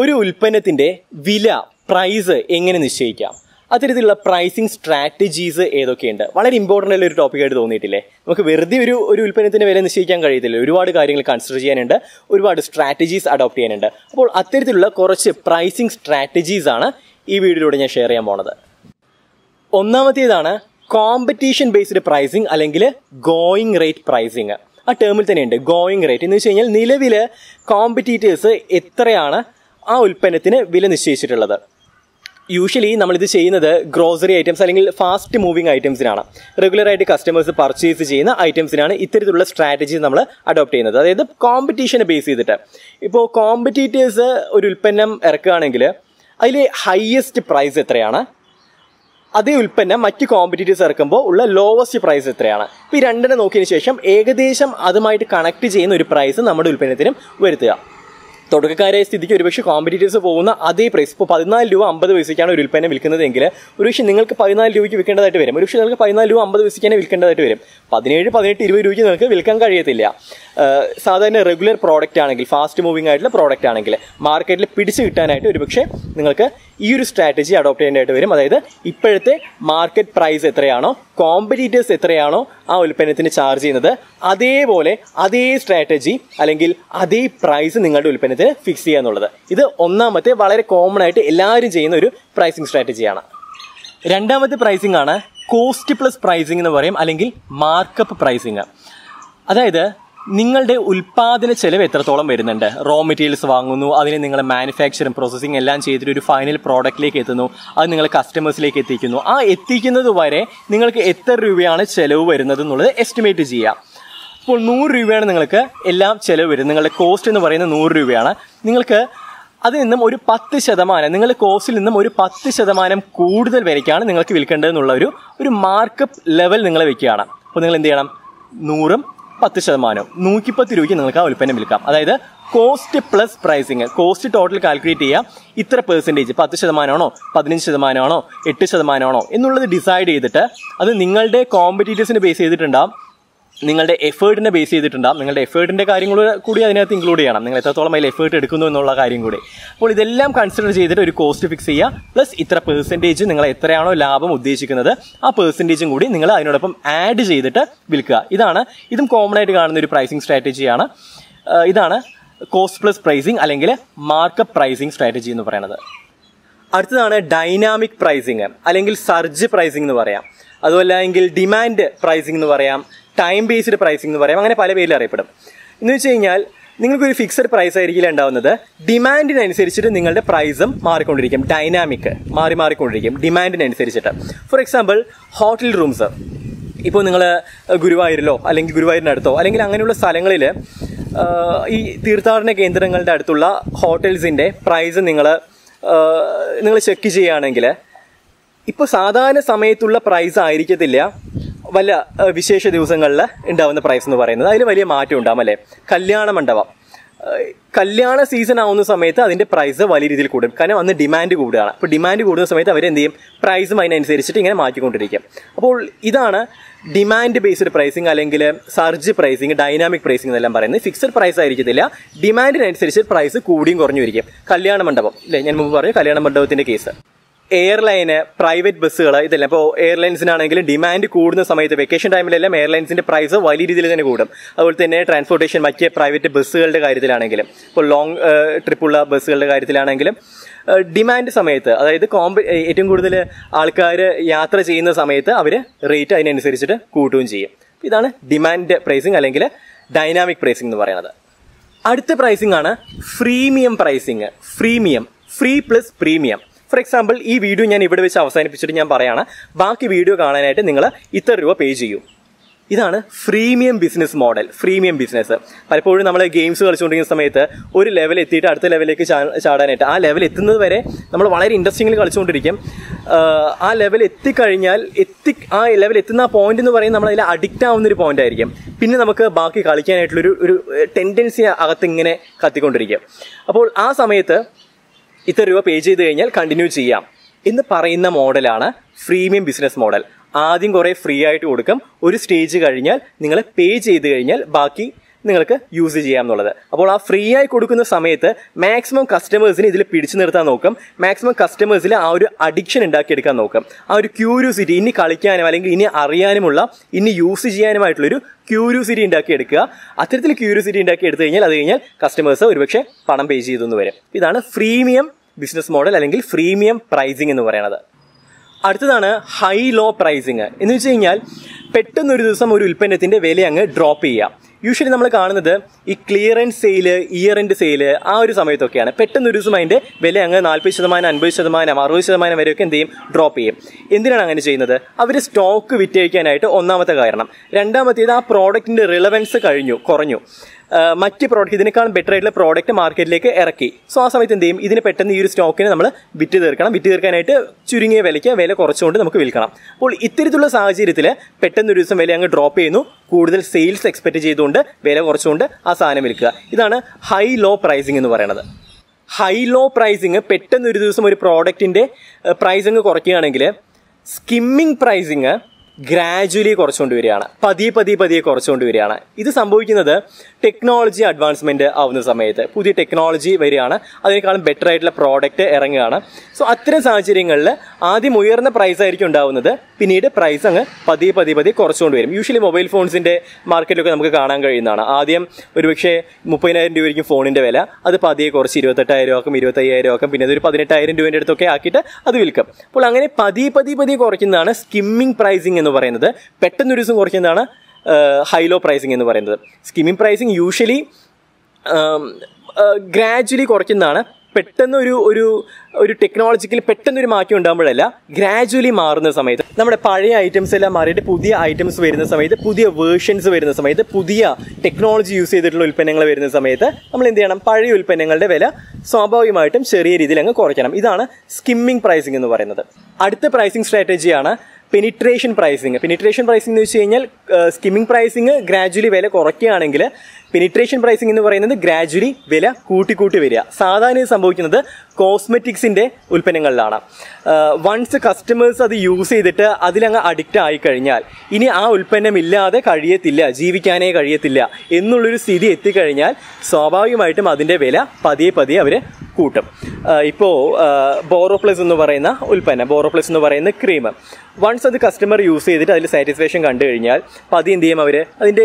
ഒരു ഉൽപ്പന്നത്തിന്റെ വില പ്രൈസ് എങ്ങനെ നിശ്ചയിക്കാം, അത്തരത്തിലുള്ള പ്രൈസിങ് സ്ട്രാറ്റജീസ് ഏതൊക്കെയുണ്ട്, വളരെ ഇമ്പോർട്ടൻ്റ് ആയിട്ടുള്ള ഒരു ടോപ്പിക്കായിട്ട് തോന്നിയിട്ടില്ലേ? നമുക്ക് വെറുതെ ഒരു ഉൽപ്പന്നത്തിൻ്റെ വില നിശ്ചയിക്കാൻ കഴിയത്തില്ല. ഒരുപാട് കാര്യങ്ങൾ കൺസിഡർ ചെയ്യാനുണ്ട്, ഒരുപാട് സ്ട്രാറ്റജീസ് അഡോപ്റ്റ് ചെയ്യാനുണ്ട്. അപ്പോൾ അത്തരത്തിലുള്ള കുറച്ച് പ്രൈസിങ് സ്ട്രാറ്റജീസാണ് ഈ വീഡിയോയിലൂടെ ഞാൻ ഷെയർ ചെയ്യാൻ പോണത്. ഒന്നാമത്തേതാണ് കോമ്പറ്റീഷൻ ബേസ്ഡ് പ്രൈസിങ് അല്ലെങ്കിൽ ഗോയിങ് റേറ്റ് പ്രൈസിങ്. ആ ടേമിൽ തന്നെയുണ്ട് ഗോയിങ് റേറ്റ് എന്ന് വെച്ച് കഴിഞ്ഞാൽ നിലവിൽ കോമ്പറ്റീറ്റേഴ്സ് എത്രയാണ് ആ ഉൽപ്പന്നത്തിന് വില നിശ്ചയിച്ചിട്ടുള്ളത്. യൂഷ്വലി നമ്മളിത് ചെയ്യുന്നത് ഗ്രോസറി ഐറ്റംസ് അല്ലെങ്കിൽ ഫാസ്റ്റ് മൂവിങ് ഐറ്റംസിനാണ്. റെഗുലറായിട്ട് കസ്റ്റമേഴ്സ് പർച്ചേസ് ചെയ്യുന്ന ഐറ്റംസിനാണ് ഇത്തരത്തിലുള്ള സ്ട്രാറ്റജി നമ്മൾ അഡോപ്റ്റ് ചെയ്യുന്നത്. അതായത് കോമ്പറ്റീഷനെ ബേസ് ചെയ്തിട്ട് ഇപ്പോൾ കോമ്പറ്റീറ്റേഴ്സ് ഒരു ഉൽപ്പന്നം ഇറക്കുകയാണെങ്കിൽ അതിലെ ഹൈയസ്റ്റ് പ്രൈസ് എത്രയാണ്, അതേ ഉൽപ്പന്നം മറ്റ് കോമ്പറ്റീറ്റേഴ്സ് ഇറക്കുമ്പോൾ ഉള്ള ലോവസ്റ്റ് പ്രൈസ് എത്രയാണ്, ഇപ്പോൾ ഈ രണ്ടിനെ നോക്കിയതിന് ശേഷം ഏകദേശം അതുമായിട്ട് കണക്ട് ചെയ്യുന്ന ഒരു പ്രൈസ് നമ്മുടെ ഉൽപ്പന്നത്തിനും വരുത്തുക. തുടക്കക്കാരായ സ്ഥിതിക്ക് ഒരുപക്ഷെ കോമ്പറ്റീറ്റേഴ്സ് പോകുന്ന അതേ പ്രൈസ്, ഇപ്പോൾ 14.50 രൂപ ഒരു ഉൽപ്പന്നം വിൽക്കുന്നതെങ്കിൽ ഒരുപക്ഷെ നിങ്ങൾക്ക് 14 രൂപയ്ക്ക് വിൽക്കേണ്ടതായിട്ട് വരും. ഒരുപക്ഷെ നിങ്ങൾക്ക് 14.50 രൂപ വിൽക്കേണ്ടതായിട്ട് വരും. 17, 18, 20 രൂപയ്ക്ക് നിങ്ങൾക്ക് വിൽക്കാൻ കഴിയത്തില്ല. സാധാരണ റെഗുലർ പ്രോഡക്റ്റ് ആണെങ്കിൽ, ഫാസ്റ്റ് മൂവിങ് ആയിട്ടുള്ള പ്രോഡക്റ്റ് ആണെങ്കിൽ മാർക്കറ്റിൽ പിടിച്ച് കിട്ടാനായിട്ട് ഒരുപക്ഷെ നിങ്ങൾക്ക് ഈ ഒരു സ്ട്രാറ്റജി അഡോപ്റ്റ് ചെയ്യേണ്ടതായിട്ട് വരും. അതായത് ഇപ്പോഴത്തെ മാർക്കറ്റ് പ്രൈസ് എത്രയാണോ, കോമ്പറ്റീറ്റേഴ്സ് എത്രയാണോ ആ ഉൽപ്പന്നത്തിന് ചാർജ് ചെയ്യുന്നത്, അതേപോലെ അതേ സ്ട്രാറ്റജി അല്ലെങ്കിൽ അതേ പ്രൈസ് നിങ്ങളുടെ ഉൽപ്പന്നത്തിന് ഫിക്സ് ചെയ്യുക എന്നുള്ളത്. ഇത് ഒന്നാമത്തെ വളരെ കോമൺ ആയിട്ട് എല്ലാവരും ചെയ്യുന്ന ഒരു പ്രൈസിങ് സ്ട്രാറ്റജിയാണ്. രണ്ടാമത്തെ പ്രൈസിംഗ് ആണ് കോസ്റ്റ് പ്ലസ് പ്രൈസിംഗ് എന്ന് പറയും, അല്ലെങ്കിൽ മാർക്കപ്പ് പ്രൈസിംഗ്. അതായത് നിങ്ങളുടെ ഉൽപ്പാദന ചെലവ് എത്രത്തോളം വരുന്നുണ്ട്, റോ മെറ്റീരിയൽസ് വാങ്ങുന്നു, അതിന് നിങ്ങൾ മാനുഫാക്ചറിങ് പ്രോസസ്സിങ് എല്ലാം ചെയ്തിട്ട് ഒരു ഫൈനൽ പ്രോഡക്റ്റിലേക്ക് എത്തുന്നു, അത് നിങ്ങൾ കസ്റ്റമേഴ്സിലേക്ക് എത്തിക്കുന്നു, ആ എത്തിക്കുന്നത് വരെ നിങ്ങൾക്ക് എത്ര രൂപയാണ് ചിലവ് വരുന്നത് എന്നുള്ളത് എസ്റ്റിമേറ്റ് ചെയ്യുക. അപ്പോൾ 100 രൂപയാണ് നിങ്ങൾക്ക് എല്ലാം ചിലവ് വരുന്നത്. നിങ്ങളുടെ കോസ്റ്റ് എന്ന് പറയുന്നത് 100 രൂപയാണ്. നിങ്ങൾക്ക് അതിൽ നിന്നും ഒരു 10%, നിങ്ങളുടെ കോസ്റ്റിൽ നിന്നും ഒരു 10% കൂടുതൽ വരയ്ക്കാണ് നിങ്ങൾക്ക് വിൽക്കേണ്ടതെന്നുള്ള ഒരു മാർക്കപ്പ് ലെവൽ നിങ്ങൾ വയ്ക്കുകയാണ്. അപ്പോൾ നിങ്ങൾ എന്ത് ചെയ്യണം, 100-10%, 110 രൂപയ്ക്ക് നിങ്ങൾക്ക് ആ ഉൽപ്പന്നം വിൽക്കാം. അതായത് cost plus pricing. Cost total calculate ചെയ്യുക, ഇത്ര പെർസെൻറ്റേജ്, 10%, 15%, 8% എന്നുള്ളത് ഡിസൈഡ് ചെയ്തിട്ട് അത് നിങ്ങളുടെ കോമ്പറ്റീറ്റേഴ്സിനെ ബേസ് ചെയ്തിട്ടുണ്ടാകും, നിങ്ങളുടെ എഫേർട്ടിനെ ബേസ് ചെയ്തിട്ടുണ്ടാകും. നിങ്ങളുടെ എഫേർട്ടിൻ്റെ കാര്യങ്ങൾ കൂടി അതിനകത്ത് ഇൻക്ലൂഡ് ചെയ്യണം, നിങ്ങൾ എത്രത്തോളം അതിൽ എഫേർട്ട് എടുക്കുന്നു എന്നുള്ള കാര്യം കൂടി. അപ്പോൾ ഇതെല്ലാം കൺസിഡർ ചെയ്തിട്ട് ഒരു കോസ്റ്റ് ഫിക്സ് ചെയ്യുക, പ്ലസ് ഇത്ര പെർസെൻറ്റേജ് നിങ്ങൾ എത്രയാണോ ലാഭം ഉദ്ദേശിക്കുന്നത് ആ പെർസെൻറ്റേജും കൂടി നിങ്ങൾ അതിനോടൊപ്പം ആഡ് ചെയ്തിട്ട് വിൽക്കുക. ഇതും കോമൺ ആയിട്ട് കാണുന്ന ഒരു പ്രൈസിങ് സ്ട്രാറ്റജിയാണ്. ഇതാണ് കോസ്റ്റ് പ്ലസ് പ്രൈസിങ് അല്ലെങ്കിൽ മാർക്കപ്പ് പ്രൈസിങ് സ്ട്രാറ്റജി എന്ന് പറയുന്നത്. അടുത്തതാണ് ഡൈനാമിക് പ്രൈസിങ് അല്ലെങ്കിൽ സർജ് പ്രൈസിങ് എന്ന് പറയാം. അതുമല്ല എങ്കിൽ ഡിമാൻഡ് പ്രൈസിങ് എന്ന് പറയാം, ടൈം ബേസ്ഡ് പ്രൈസിങ് എന്ന് പറയാം, അങ്ങനെ പല പേരിൽ അറിയപ്പെടും. എന്ന് വെച്ച് കഴിഞ്ഞാൽ നിങ്ങൾക്കൊരു ഫിക്സഡ് പ്രൈസ് ആയിരിക്കില്ല ഉണ്ടാവുന്നത്. ഡിമാൻഡിനനുസരിച്ചിട്ട് നിങ്ങളുടെ പ്രൈസും മാറിക്കൊണ്ടിരിക്കും, ഡൈനാമിക് മാറിക്കൊണ്ടിരിക്കും ഡിമാൻഡിനനുസരിച്ചിട്ട്. ഫോർ എക്സാമ്പിൾ ഹോട്ടൽ റൂംസ്, ഇപ്പോൾ നിങ്ങൾ ഗുരുവായൂരിലോ അല്ലെങ്കിൽ ഗുരുവായൂരിനടുത്തോ അല്ലെങ്കിൽ അങ്ങനെയുള്ള സ്ഥലങ്ങളിൽ ഈ തീർത്ഥാടന കേന്ദ്രങ്ങളുടെ അടുത്തുള്ള ഹോട്ടൽസിൻ്റെ പ്രൈസ് നിങ്ങൾ ചെക്ക് ചെയ്യുകയാണെങ്കിൽ ഇപ്പോൾ സാധാരണ സമയത്തുള്ള പ്രൈസ് ആയിരിക്കത്തില്ല വല്ല വിശേഷ ദിവസങ്ങളിൽ ഉണ്ടാകുന്ന പ്രൈസ് എന്ന് പറയുന്നത്. അതിൽ വലിയ മാറ്റം ഉണ്ടാകും അല്ലേ. കല്യാണ മണ്ഡപം, കല്യാണ സീസൺ ആവുന്ന സമയത്ത് അതിൻ്റെ പ്രൈസ് വലിയ രീതിയിൽ കൂടും, കാരണം അന്ന് ഡിമാൻഡ് കൂടുകയാണ്. അപ്പോൾ ഡിമാൻഡ് കൂടുന്ന സമയത്ത് അവരെന്ത് ചെയ്യും, പ്രൈസും അതിനനുസരിച്ചിട്ട് ഇങ്ങനെ മാറ്റിക്കൊണ്ടിരിക്കും. അപ്പോൾ ഇതാണ് ഡിമാൻഡ് ബേസ്ഡ് പ്രൈസിങ് അല്ലെങ്കിൽ സർജ് പ്രൈസിങ്, ഡൈനാമിക് പ്രൈസിങ് എന്നെല്ലാം പറയുന്നത്. ഫിക്സഡ് പ്രൈസ് ആയിരിക്കത്തില്ല, ഡിമാൻഡിനനുസരിച്ച് പ്രൈസ് കൂടിയും കുറഞ്ഞിരിക്കും. കല്യാണ മണ്ഡപം അല്ലേ, ഞാൻ മുമ്പ് പറഞ്ഞു കല്യാണ മണ്ഡപത്തിൻ്റെ കേസ്. എയർലൈന്, പ്രൈവറ്റ് ബസ്സുകൾ, ഇതെല്ലാം ഇപ്പോൾ എയർലൈൻസിനാണെങ്കിലും ഡിമാൻഡ് കൂടുന്ന സമയത്ത് വെക്കേഷൻ ടൈമിലെല്ലാം എയർലൈൻസിൻ്റെ പ്രൈസ് വലിയ രീതിയിൽ തന്നെ കൂടും. അതുപോലെ തന്നെ ട്രാൻസ്പോർട്ടേഷൻ, മറ്റ് പ്രൈവറ്റ് ബസ്സുകളുടെ കാര്യത്തിലാണെങ്കിലും, ഇപ്പോൾ ലോങ് ട്രിപ്പുള്ള ബസ്സുകളുടെ കാര്യത്തിലാണെങ്കിലും ഡിമാൻഡ് സമയത്ത്, അതായത് ഏറ്റവും കൂടുതൽ ആൾക്കാർ യാത്ര ചെയ്യുന്ന സമയത്ത് അവർ റേറ്റ് അതിനനുസരിച്ചിട്ട് കൂട്ടുകയും ചെയ്യും. ഇതാണ് ഡിമാൻഡ് പ്രൈസിങ് അല്ലെങ്കിൽ ഡൈനാമിക് പ്രൈസിങ് എന്ന് പറയുന്നത്. അടുത്ത പ്രൈസിങ് ആണ് freemium pricing. Freemium, free plus premium. For example ഈ വീഡിയോ ഞാൻ ഇവിടെ വെച്ച് അവസാനിപ്പിച്ചിട്ട് ഞാൻ പറയുകയാണ്, ബാക്കി വീഡിയോ കാണാനായിട്ട് നിങ്ങൾ ഇത്ര രൂപ പേ ചെയ്യും. ഇതാണ് freemium business model. Freemium business പലപ്പോഴും നമ്മൾ ഗെയിംസ് കളിച്ചുകൊണ്ടിരിക്കുന്ന സമയത്ത് ഒരു ലെവൽ എത്തിയിട്ട് അടുത്ത ലെവലിലേക്ക് ചാടാനായിട്ട്, ആ ലെവൽ എത്തുന്നത് വരെ നമ്മൾ വളരെ ഇൻട്രസ്റ്റിങ്ങിൽ കളിച്ചുകൊണ്ടിരിക്കും. ആ ലെവൽ എത്തിക്കഴിഞ്ഞാൽ ആ ലെവൽ എത്തുന്ന ആ പോയിന്റ് എന്ന് പറയുന്നത് നമ്മളതിൽ അഡിക്റ്റ് ആവുന്നൊരു പോയിന്റ് ആയിരിക്കും. പിന്നെ നമുക്ക് ബാക്കി കളിക്കാനായിട്ടുള്ളൊരു ടെൻഡൻസി അകത്തിങ്ങനെ കത്തിക്കൊണ്ടിരിക്കും. അപ്പോൾ ആ സമയത്ത് ഇത്ര രൂപ പേ ചെയ്ത് കഴിഞ്ഞാൽ കണ്ടിന്യൂ ചെയ്യാം എന്ന് പറയുന്ന മോഡലാണ് ഫ്രീമിയം ബിസിനസ് മോഡൽ. ആദ്യം കുറേ ഫ്രീ ആയിട്ട് കൊടുക്കും, ഒരു സ്റ്റേജ് കഴിഞ്ഞാൽ നിങ്ങൾ പേ ചെയ്ത് കഴിഞ്ഞാൽ ബാക്കി നിങ്ങൾക്ക് യൂസ് ചെയ്യാം എന്നുള്ളത്. അപ്പോൾ ആ ഫ്രീ ആയി കൊടുക്കുന്ന സമയത്ത് മാക്സിമം കസ്റ്റമേഴ്സിന് ഇതിൽ പിടിച്ചു നിർത്താൻ നോക്കും, മാക്സിമം കസ്റ്റമേഴ്സിൽ ആ ഒരു അഡിക്ഷൻ ഉണ്ടാക്കിയെടുക്കാൻ നോക്കും. ആ ഒരു ക്യൂരിയോസിറ്റി, ഇനി കളിക്കാനും അല്ലെങ്കിൽ ഇനി അറിയാനുമുള്ള, ഇനി യൂസ് ചെയ്യാനുമായിട്ടുള്ളൊരു ക്യൂരിയോസിറ്റി ഉണ്ടാക്കിയെടുക്കുക. അത്തരത്തിൽ ക്യൂരിയോസിറ്റി ഉണ്ടാക്കിയെടുത്തു കഴിഞ്ഞാൽ അത് കഴിഞ്ഞാൽ കസ്റ്റമേഴ്സ് ഒരുപക്ഷെ പണം പേ ചെയ്തെന്ന് വരും. ഇതാണ് ഫ്രീമിയം ബിസിനസ് മോഡൽ അല്ലെങ്കിൽ ഫ്രീമിയം പ്രൈസിംഗ് എന്ന് പറയുന്നത്. അടുത്തതാണ് ഹൈ ലോ പ്രൈസിങ് എന്ന് വെച്ച് കഴിഞ്ഞാൽ പെട്ടെന്നൊരു ദിവസം ഒരു ഉൽപ്പന്നത്തിൻ്റെ വില അങ്ങ് ഡ്രോപ്പ് ചെയ്യുക. യൂഷ്വലി നമ്മൾ കാണുന്നത് ഈ clearance sale, year end sale, ആ ഒരു സമയത്തൊക്കെയാണ് പെട്ടെന്നൊരു ദിവസം അതിൻ്റെ വില അങ്ങ് 40%, 50%, 60% വരെയൊക്കെ എന്ത് ചെയ്യും, ഡ്രോപ്പ് ചെയ്യും. എന്തിനാണ് അങ്ങനെ ചെയ്യുന്നത്? അവർ സ്റ്റോക്ക് വിറ്റഴിക്കാനായിട്ട്, ഒന്നാമത്തെ കാരണം. രണ്ടാമത്തേത്, ആ പ്രോഡക്റ്റിൻ്റെ റിലവൻസ് കുറഞ്ഞു. മറ്റ് പ്രോഡക്റ്റ്, ഇതിനേക്കാൾ ബെറ്റർ ആയിട്ടുള്ള പ്രോഡക്റ്റ് മാർക്കറ്റിലേക്ക് ഇറക്കി. സോ ആ സമയത്ത് എന്ത് ചെയ്യും, ഇതിന് പെട്ടെന്ന് ഈ ഒരു സ്റ്റോക്കിനെ നമ്മൾ വിറ്റ് തീർക്കണം. വിറ്റ് തീർക്കാനായിട്ട് ചുരുങ്ങിയ വിലയ്ക്ക്, വില കുറച്ചുകൊണ്ട് നമുക്ക് വിൽക്കണം. അപ്പോൾ ഇത്തരത്തിലുള്ള സാഹചര്യത്തിൽ പെട്ടെന്നൊരു ദിവസം വില അങ്ങ് ഡ്രോപ്പ് ചെയ്യുന്നു, കൂടുതൽ സെയിൽസ് എക്സ്പെക്റ്റ് ചെയ്തുകൊണ്ട് വില കുറച്ചുകൊണ്ട് ആ സാധനം വിൽക്കുക. ഇതാണ് ഹൈ ലോ പ്രൈസിംഗ് എന്ന് പറയുന്നത്. ഹൈ ലോ പ്രൈസിംഗ് പെട്ടെന്നൊരു ദിവസം ഒരു പ്രോഡക്റ്റിൻ്റെ പ്രൈസിങ് കുറയ്ക്കുകയാണെങ്കിൽ, സ്കിമ്മിങ് പ്രൈസിങ് ഗ്രാജുവലി കുറച്ചുകൊണ്ട് വരികയാണ്, പതിയെ കുറച്ചുകൊണ്ട് വരികയാണ്. ഇത് സംഭവിക്കുന്നത് ടെക്നോളജി അഡ്വാൻസ്മെൻറ്റ് ആവുന്ന സമയത്ത് പുതിയ ടെക്നോളജി വരികയാണ്, അതിനേക്കാളും ബെറ്റർ ആയിട്ടുള്ള പ്രോഡക്റ്റ് ഇറങ്ങുകയാണ്. സോ അത്തരം സാഹചര്യങ്ങളിൽ ആദ്യം ഉയർന്ന പ്രൈസായിരിക്കും ഉണ്ടാവുന്നത്, പിന്നീട് പ്രൈസ് അങ്ങ് പതിയെ കുറച്ചുകൊണ്ട് വരും. യൂഷ്വലി മൊബൈൽ ഫോൺസിൻ്റെ മാർക്കറ്റിലൊക്കെ നമുക്ക് കാണാൻ കഴിയുന്നതാണ്. ആദ്യം ഒരുപക്ഷെ 30,000 രൂപയായിരിക്കും ഫോണിൻ്റെ വില, അത് പതിയെ കുറച്ച് 28,000 ആക്കും, 25,000 ആക്കും, പിന്നെ അതൊരു 18,000 രൂപേൻ്റെ അടുത്തൊക്കെ ആക്കിയിട്ട് അത് വിൽക്കും. അപ്പോൾ അങ്ങനെ പതിയെ കുറയ്ക്കുന്നതാണ് സ്കിമ്മിങ് പ്രൈസിങ് എന്ന് പറയുന്നത്. പെട്ടെന്നൊരു ദിവസം കുറയ്ക്കുന്നതാണ് ഹൈലോ പ്രൈസിങ് എന്ന് പറയുന്നത്. സ്കിമ്മിങ് പ്രൈസിങ് യൂഷ്വലി ഗ്രാജുവലി കുറയ്ക്കുന്നതാണ്. പെട്ടെന്നൊരു ഒരു ഒരു ടെക്നോളജിക്കൽ പെട്ടെന്നൊരു മാറ്റം ഉണ്ടാകുമ്പോഴല്ല, ഗ്രാജുവലി മാറുന്ന സമയത്ത്, നമ്മുടെ പഴയ ഐറ്റംസ് എല്ലാം മാറിയിട്ട് പുതിയ ഐറ്റംസ് വരുന്ന സമയത്ത്, പുതിയ വേർഷൻസ് വരുന്ന സമയത്ത്, പുതിയ ടെക്നോളജി യൂസ് ചെയ്തിട്ടുള്ള ഉൽപ്പന്നങ്ങൾ വരുന്ന സമയത്ത് നമ്മൾ എന്ത് ചെയ്യണം, പഴയ ഉൽപ്പന്നങ്ങളുടെ വില സ്വാഭാവികമായിട്ടും ചെറിയ രീതിയിൽ അങ്ങ് കുറയ്ക്കണം. ഇതാണ് സ്കിമ്മിങ് പ്രൈസിങ് എന്ന് പറയുന്നത്. അടുത്ത പ്രൈസിങ് സ്ട്രാറ്റജിയാണ് പെനിട്രേഷൻ പ്രൈസിങ്. പെനിട്രേഷൻ പ്രൈസിംഗ് എന്ന് വെച്ച് കഴിഞ്ഞാൽ, സ്കിമ്മിങ് പ്രൈസിങ് ഗ്രാജുവലി വില കുറയ്ക്കുകയാണെങ്കിൽ, പെനിട്രേഷൻ പ്രൈസിങ് എന്ന് പറയുന്നത് ഗ്രാജുവലി വില കൂട്ടി വരിക. സാധാരണ സംഭവിക്കുന്നത് കോസ്മെറ്റിക്സിൻ്റെ ഉൽപ്പന്നങ്ങളിലാണ്. വൺസ് കസ്റ്റമേഴ്സ് അത് യൂസ് ചെയ്തിട്ട് അതിലങ്ങ് അഡിക്റ്റ് ആയിക്കഴിഞ്ഞാൽ, ഇനി ആ ഉൽപ്പന്നമില്ലാതെ കഴിയത്തില്ല, ജീവിക്കാനേ കഴിയത്തില്ല എന്നുള്ളൊരു സ്ഥിതി എത്തിക്കഴിഞ്ഞാൽ സ്വാഭാവികമായിട്ടും അതിൻ്റെ വില പതിയെ അവർ കൂട്ടും. ഇപ്പോൾ ബോറോപ്ലസ് എന്ന് പറയുന്ന ഉൽപ്പന്നം, ബോറോപ്ലസ് എന്ന് പറയുന്ന ക്രീം, വൺസ് അത് കസ്റ്റമർ യൂസ് ചെയ്തിട്ട് അതിൽ സാറ്റിസ്ഫാക്ഷൻ കണ്ടു കഴിഞ്ഞാൽ എന്ത് ചെയ്യും, അവർ അതിൻ്റെ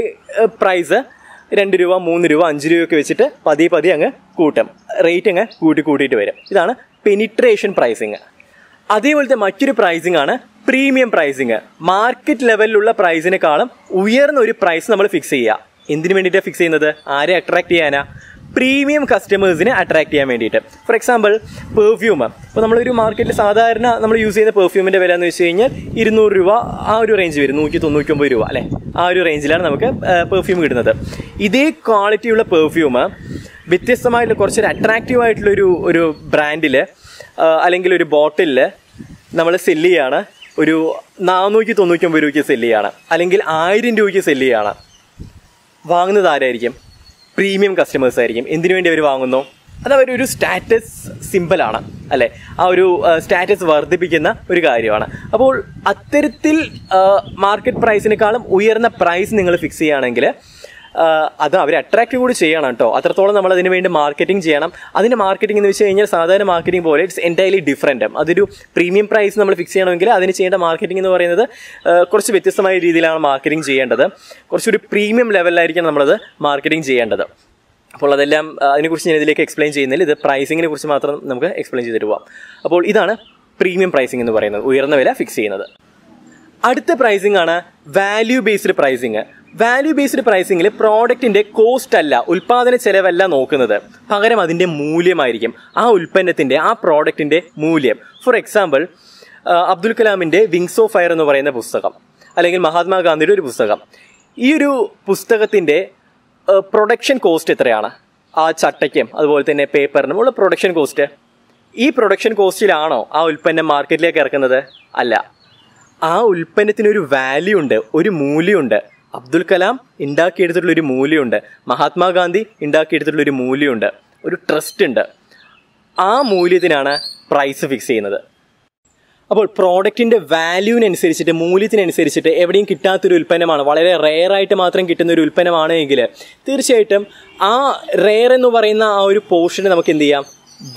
പ്രൈസ് 2 രൂപ, 3 രൂപ, 5 രൂപ ഒക്കെ വെച്ചിട്ട് പതിയെ അങ്ങ് കൂട്ടും, റേറ്റ് അങ്ങ് കൂട്ടിയിട്ട് വരും. ഇതാണ് പെനിട്രേഷൻ പ്രൈസിങ്. അതേപോലത്തെ മറ്റൊരു പ്രൈസിങ് ആണ് പ്രീമിയം പ്രൈസിങ്. മാർക്കറ്റ് ലെവലിലുള്ള പ്രൈസിനേക്കാളും ഉയർന്ന ഒരു പ്രൈസ് നമ്മൾ ഫിക്സ് ചെയ്യുക. എന്തിനു വേണ്ടിയിട്ടാണ് ഫിക്സ് ചെയ്യുന്നത്? ആരെ അട്രാക്റ്റ് ചെയ്യാനാ? പ്രീമിയം കസ്റ്റമേഴ്സിനെ അട്രാക്ട് ചെയ്യാൻ വേണ്ടിയിട്ട്. For example perfume. അപ്പോൾ നമ്മളൊരു മാർക്കറ്റിൽ സാധാരണ നമ്മൾ യൂസ് ചെയ്യുന്ന പെർഫ്യൂമിൻ്റെ വില എന്ന് വെച്ച് കഴിഞ്ഞാൽ 200 രൂപ, ആ ഒരു റേഞ്ച് വരും, 199 രൂപ അല്ലേ, ആ ഒരു റേഞ്ചിലാണ് നമുക്ക് പെർഫ്യൂം കിട്ടുന്നത്. ഇതേ ക്വാളിറ്റിയുള്ള പെർഫ്യൂം വ്യത്യസ്തമായിട്ടുള്ള കുറച്ചൊരു അട്രാക്റ്റീവായിട്ടുള്ളൊരു ബ്രാൻഡിൽ അല്ലെങ്കിൽ ഒരു ബോട്ടിലിൽ നമ്മൾ സെല്ല് ചെയ്യുകയാണ്, ഒരു 499 രൂപയ്ക്ക് സെല്ല് ചെയ്യുകയാണ്, അല്ലെങ്കിൽ 1000 രൂപയ്ക്ക് സെല്ല് ചെയ്യുകയാണ്. വാങ്ങുന്നത് ആരായിരിക്കും? പ്രീമിയം കസ്റ്റമേഴ്സ് ആയിരിക്കും. എന്തിനു വേണ്ടി അവർ വാങ്ങുന്നു? അത് അവരൊരു സ്റ്റാറ്റസ് സിമ്പിളാണ് അല്ലേ, ആ ഒരു സ്റ്റാറ്റസ് വർദ്ധിപ്പിക്കുന്ന ഒരു കാര്യമാണ്. അപ്പോൾ അത്തരത്തിൽ മാർക്കറ്റ് പ്രൈസിനേക്കാളും ഉയർന്ന പ്രൈസ് നിങ്ങൾ ഫിക്സ് ചെയ്യുകയാണെങ്കിൽ അത് അവരെ അട്രാക്റ്റ് കൂടി ചെയ്യണം കേട്ടോ. അത്രത്തോളം നമ്മൾ അതിന് വേണ്ടി മാർക്കറ്റിംഗ് ചെയ്യണം. അതിൻ്റെ മാർക്കറ്റിംഗ് എന്ന് വെച്ച് കഴിഞ്ഞാൽ സാധാരണ മാർക്കറ്റിംഗ് പോലെ ഇറ്റ്സ് എൻറ്റയർലി ഡിഫറെൻറ്റ്. അതൊരു പ്രീമിയം പ്രൈസ് നമ്മൾ ഫിക്സ് ചെയ്യണമെങ്കിൽ അതിന് ചെയ്യേണ്ട മാർക്കറ്റിംഗ് എന്ന് പറയുന്നത് കുറച്ച് വ്യത്യസ്തമായ രീതിയിലാണ് മാർക്കറ്റിംഗ് ചെയ്യേണ്ടത്. കുറച്ചൊരു പ്രീമിയം ലെവലിലായിരിക്കും നമ്മളത് മാർക്കറ്റിംഗ് ചെയ്യേണ്ടത്. അപ്പോൾ അതെല്ലാം അതിനെക്കുറിച്ച് ഞാൻ ഇതിലേക്ക് എക്സ്പ്ലെയിൻ ചെയ്യുന്നില്ല, ഇത് പ്രൈസിങ്ങിനെ കുറിച്ച് മാത്രം നമുക്ക് എക്സ്പ്ലെയിൻ ചെയ്തിട്ട് പോവാം. അപ്പോൾ ഇതാണ് പ്രീമിയം പ്രൈസിംഗ് എന്ന് പറയുന്നത്, ഉയർന്ന വില ഫിക്സ് ചെയ്യുന്നത്. അടുത്ത പ്രൈസിംഗ് ആണ് value based pricing. Value based പ്രൈസിങ്ങിൽ പ്രോഡക്റ്റിൻ്റെ കോസ്റ്റ് അല്ല, ഉൽപ്പാദന ചെലവല്ല നോക്കുന്നത്, പകരം അതിൻ്റെ മൂല്യമായിരിക്കും, ആ ഉൽപ്പന്നത്തിൻ്റെ, ആ പ്രോഡക്റ്റിൻ്റെ മൂല്യം. ഫോർ എക്സാമ്പിൾ അബ്ദുൽ കലാമിൻ്റെ വിങ്സ് ഓഫ് ഫയർ എന്ന് പറയുന്ന പുസ്തകം, അല്ലെങ്കിൽ മഹാത്മാഗാന്ധിയുടെ ഒരു പുസ്തകം. ഈ ഒരു പുസ്തകത്തിൻ്റെ പ്രൊഡക്ഷൻ കോസ്റ്റ് എത്രയാണ്? ആ ചട്ടയ്ക്കും അതുപോലെ തന്നെ പേപ്പറിനും ഉള്ള പ്രൊഡക്ഷൻ കോസ്റ്റ്. ഈ പ്രൊഡക്ഷൻ കോസ്റ്റിലാണോ ആ ഉൽപ്പന്നം മാർക്കറ്റിലേക്ക് ഇറക്കുന്നത്? അല്ല. ആ ഉൽപ്പന്നത്തിനൊരു വാല്യൂ ഉണ്ട്, ഒരു മൂല്യമുണ്ട്. അബ്ദുൽ കലാം ഉണ്ടാക്കിയെടുത്തിട്ടുള്ളൊരു മൂല്യമുണ്ട്, മഹാത്മാഗാന്ധി ഉണ്ടാക്കിയെടുത്തിട്ടുള്ളൊരു മൂല്യമുണ്ട്, ഒരു ട്രസ്റ്റ് ഉണ്ട്. ആ മൂല്യത്തിനാണ് പ്രൈസ് ഫിക്സ് ചെയ്യുന്നത്. അപ്പോൾ പ്രോഡക്റ്റിന്റെ വാല്യൂവിനനുസരിച്ചിട്ട് മൂല്യത്തിനനുസരിച്ചിട്ട് എവിടെയും കിട്ടാത്തൊരു ഉൽപ്പന്നമാണ്, വളരെ റെയറായിട്ട് മാത്രം കിട്ടുന്നൊരു ഉൽപ്പന്നമാണ് എങ്കിൽ തീർച്ചയായിട്ടും ആ റെയർ എന്ന് പറയുന്ന ആ ഒരു പോർഷനെ നമുക്ക് എന്ത് ചെയ്യാം,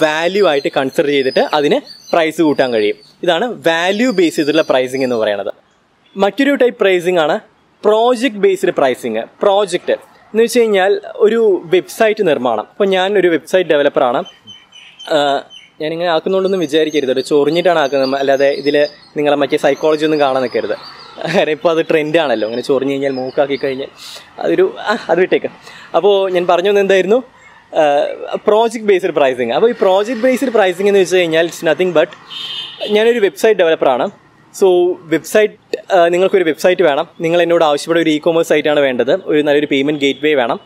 വാല്യൂ ആയിട്ട് കൺസിഡർ ചെയ്തിട്ട് അതിന് പ്രൈസ് കൂട്ടാൻ കഴിയും. ഇതാണ് വാല്യൂ ബേസ് ചെയ്തിട്ടുള്ള പ്രൈസിങ് എന്ന് പറയുന്നത്. മറ്റൊരു ടൈപ്പ് പ്രൈസിങ് ആണ് പ്രോജക്റ്റ് ബേസ്ഡ് പ്രൈസിങ്. പ്രോജക്റ്റ് എന്ന് വെച്ച് കഴിഞ്ഞാൽ ഒരു വെബ്സൈറ്റ് നിർമ്മാണം. അപ്പോൾ ഞാനൊരു വെബ്സൈറ്റ് ഡെവലപ്പറാണ്. ഞാനിങ്ങനെ ആക്കുന്നുണ്ടെന്ന് വിചാരിക്കരുത്, ഒരു ചൊറിഞ്ഞിട്ടാണ് ആക്കുന്നത്, അല്ലാതെ ഇതിൽ നിങ്ങളെ മറ്റേ സൈക്കോളജി ഒന്നും കാണാൻ നിൽക്കരുത്. കാരണം ഇപ്പോൾ അത് ട്രെൻഡാണല്ലോ, അങ്ങനെ ചൊറിഞ്ഞ് കഴിഞ്ഞാൽ മൂക്കാക്കി കഴിഞ്ഞാൽ അത് വിട്ടേക്കാം. അപ്പോൾ ഞാൻ പറഞ്ഞു വന്നത് എന്തായിരുന്നു, പ്രോജക്റ്റ് ബേസ്ഡ് പ്രൈസിങ്. അപ്പോൾ ഈ പ്രോജക്റ്റ് ബേസ്ഡ് പ്രൈസിങ് എന്ന് വെച്ച് കഴിഞ്ഞാൽ ഇറ്റ്സ് നത്തിങ് ബട്ട് ഞാനൊരു വെബ്സൈറ്റ് ഡെവലപ്പറാണ്. സോ വെബ്സൈറ്റ്, നിങ്ങൾക്കൊരു വെബ്സൈറ്റ് വേണം, നിങ്ങൾ എന്നോട് ആവശ്യപ്പെട്ട ഒരു ഇ കോമേഴ്സ് സൈറ്റാണ് വേണ്ടത്, ഒരു നല്ലൊരു പേയ്മെൻറ്റ് ഗേറ്റ് വേ വേണം,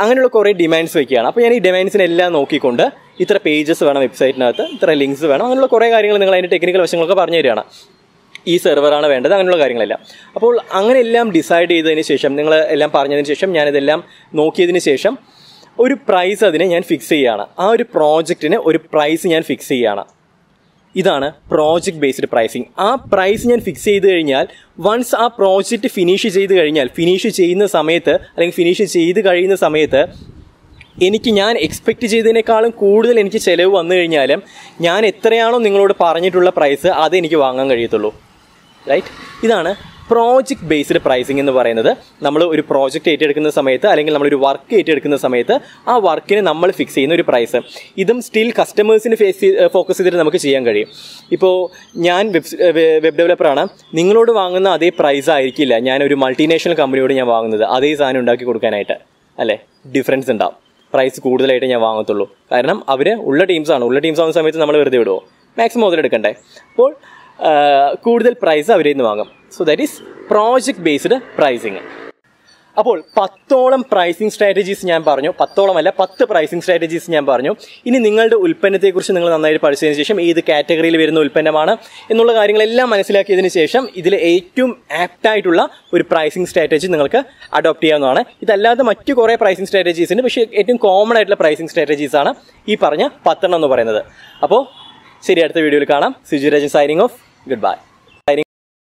അങ്ങനെയുള്ള കുറേ ഡിമാൻഡ്സ് വയ്ക്കുകയാണ്. അപ്പോൾ ഞാൻ ഈ ഡിമാൻഡ്സിനെല്ലാം നോക്കിക്കൊണ്ട് ഇത്ര പേജസ് വേണം വെബ്സൈറ്റിനകത്ത്, ഇത്ര ലിങ്ക്സ് വേണം, അങ്ങനെയുള്ള കുറേ കാര്യങ്ങൾ നിങ്ങൾ അതിൻ്റെ ടെക്നിക്കൽ വശങ്ങളൊക്കെ പറഞ്ഞു തരികയാണ്. ഈ സെർവറാണ് വേണ്ടത്, അങ്ങനെയുള്ള കാര്യങ്ങളെല്ലാം. അപ്പോൾ അങ്ങനെയെല്ലാം ഡിസൈഡ് ചെയ്തതിന് ശേഷം, നിങ്ങൾ എല്ലാം പറഞ്ഞതിന് ശേഷം, ഞാനിതെല്ലാം നോക്കിയതിന് ശേഷം ഒരു പ്രൈസ് അതിനെ ഞാൻ ഫിക്സ് ചെയ്യുകയാണ്. ആ ഒരു പ്രോജക്റ്റിന് ഒരു പ്രൈസ് ഞാൻ ഫിക്സ് ചെയ്യുകയാണ്. ഇതാണ് പ്രോജക്റ്റ് ബേസ്ഡ് പ്രൈസിങ്. ആ പ്രൈസ് ഞാൻ ഫിക്സ് ചെയ്ത് കഴിഞ്ഞാൽ, വൺസ് ആ പ്രോജക്റ്റ് ഫിനിഷ് ചെയ്ത് കഴിഞ്ഞാൽ, ഫിനിഷ് ചെയ്യുന്ന സമയത്ത് അല്ലെങ്കിൽ ഫിനിഷ് ചെയ്ത് കഴിയുന്ന സമയത്ത് എനിക്ക് ഞാൻ എക്സ്പെക്റ്റ് ചെയ്തതിനേക്കാളും കൂടുതൽ എനിക്ക് ചിലവ് വന്നു കഴിഞ്ഞാലും ഞാൻ എത്രയാണോ നിങ്ങളോട് പറഞ്ഞിട്ടുള്ള പ്രൈസ് അതെനിക്ക് വാങ്ങാൻ കഴിയത്തുള്ളൂ. റൈറ്റ്? ഇതാണ് പ്രോജക്റ്റ് ബേസ്ഡ് പ്രൈസിങ് എന്ന് പറയുന്നത്. നമ്മൾ ഒരു പ്രോജക്റ്റ് ഏറ്റെടുക്കുന്ന സമയത്ത് അല്ലെങ്കിൽ നമ്മളൊരു വർക്ക് ഏറ്റെടുക്കുന്ന സമയത്ത് ആ വർക്കിന് നമ്മൾ ഫിക്സ് ചെയ്യുന്ന ഒരു പ്രൈസ്. ഇതും സ്റ്റിൽ കസ്റ്റമേഴ്സിന് ഫോക്കസ് ചെയ്തിട്ട് നമുക്ക് ചെയ്യാൻ കഴിയും. ഇപ്പോൾ ഞാൻ വെബ് ഡെവലപ്പറാണ്, നിങ്ങളോട് വാങ്ങുന്ന അതേ പ്രൈസ് ആയിരിക്കില്ല ഞാനൊരു മൾട്ടിനാഷണൽ കമ്പനിയോട് ഞാൻ വാങ്ങുന്നത് അതേ സാധനം ഉണ്ടാക്കി കൊടുക്കാനായിട്ട്, അല്ലേ? ഡിഫറൻസ് ഉണ്ടാവും, പ്രൈസ് കൂടുതലായിട്ട് ഞാൻ വാങ്ങത്തുള്ളൂ. കാരണം അവർ ഉള്ള ടീംസാവുന്ന സമയത്ത് നമ്മൾ വെറുതെ വിടുമോ? മാക്സിമം മുതലെടുക്കണ്ടേ? അപ്പോൾ കൂടുതൽ പ്രൈസ് അവരിൽ നിന്ന് വാങ്ങും. So that is project based pricing. അപ്പോൾ 10ഓളം പ്രൈസിങ് സ്ട്രാറ്റജീസ് ഞാൻ പറഞ്ഞു. 10 പ്രൈസിങ് സ്ട്രാറ്റജീസ് ഞാൻ പറഞ്ഞു. ഇനി നിങ്ങളുടെ ഉൽപ്പന്നത്തെക്കുറിച്ച് നിങ്ങൾ നന്നായിട്ട് പഠിച്ചതിന് ശേഷം, ഏത് കാറ്റഗറിയിൽ വരുന്ന ഉൽപ്പന്നമാണ് എന്നുള്ള കാര്യങ്ങളെല്ലാം മനസ്സിലാക്കിയതിന് ശേഷം, ഇതിൽ ഏറ്റവും ആപ്റ്റായിട്ടുള്ള ഒരു പ്രൈസിങ് സ്ട്രാറ്റജി നിങ്ങൾക്ക് അഡോപ്റ്റ് ചെയ്യാവുന്നതാണ്. ഇതല്ലാതെ മറ്റു കുറേ പ്രൈസിങ് സ്ട്രാറ്റജീസ് ഉണ്ട്, പക്ഷേ ഏറ്റവും കോമൺ ആയിട്ടുള്ള പ്രൈസിങ് സ്ട്രാറ്റജീസാണ് ഈ പറഞ്ഞ 10 എന്ന് പറയുന്നത്. അപ്പോൾ ശരി, അടുത്ത വീഡിയോയിൽ കാണാം. Siju Rajan signing off. Good by.